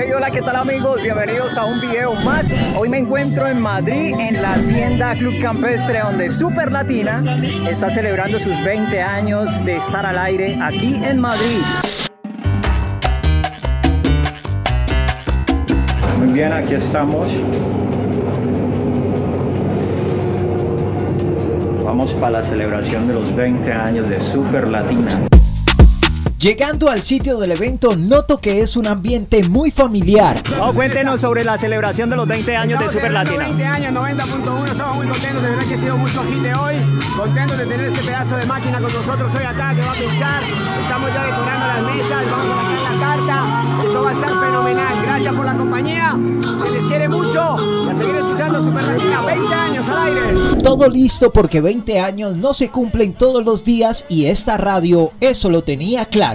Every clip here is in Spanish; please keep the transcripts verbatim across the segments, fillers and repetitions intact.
Hey, hola, ¿qué tal amigos? Bienvenidos a un video más. Hoy me encuentro en Madrid, en la Hacienda Club Campestre, donde SuperLatina está celebrando sus veinte años de estar al aire aquí en Madrid. Muy bien, aquí estamos. Vamos para la celebración de los veinte años de SuperLatina. Llegando al sitio del evento, noto que es un ambiente muy familiar. Oh, cuéntenos sobre la celebración de los veinte años de SuperLatina. veinte años, noventa punto uno, estamos muy contentos, de verdad que ha sido mucho hit hoy. Contentos de tener este pedazo de máquina con nosotros hoy acá, que va a pinchar. Estamos ya decorando las mesas, vamos a sacar la carta. Esto va a estar fenomenal. Gracias por la compañía, se les quiere mucho. Y a seguir escuchando SuperLatina, veinte años al aire. Todo listo porque veinte años no se cumplen todos los días y esta radio eso lo tenía claro.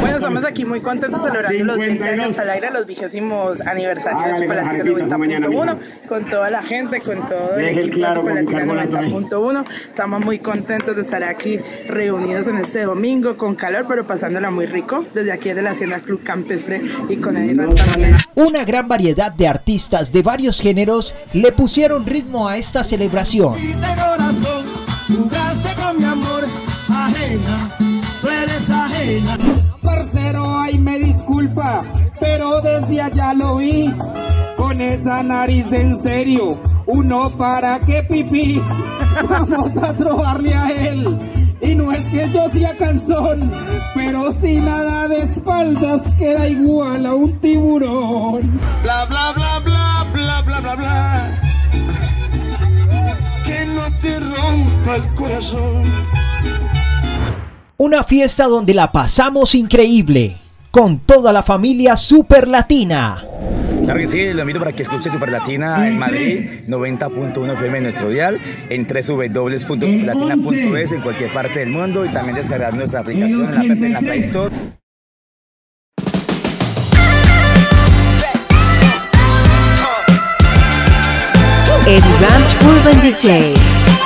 Bueno, estamos aquí muy contentos celebrando los veinte años al aire, los vigésimos aniversarios de SuperLatina noventa punto uno, con toda la gente, con todo el equipo de SuperLatina noventa punto uno. Estamos muy contentos de estar aquí reunidos en este domingo con calor, pero pasándola muy rico, desde aquí de la Hacienda Club Campestre y con Ediram también. Una gran variedad de artistas de varios géneros le pusieron ritmo a esta celebración. Parcero, ay me disculpa, pero desde allá lo vi, con esa nariz en serio, uno para que pipí, vamos a trobarle a él, y no es que yo sea canzón, pero si nada de espaldas queda igual a un tiburón. Bla bla bla bla bla bla bla bla, que no te rompa el corazón. Una fiesta donde la pasamos increíble, con toda la familia SuperLatina. Claro que sí, lo invito para que escuche SuperLatina en Madrid, noventa punto uno F M en nuestro dial, en w w w punto superlatina punto es en cualquier parte del mundo y también descargar nuestra aplicación en la, en la Play Store. Ediram Urban D J.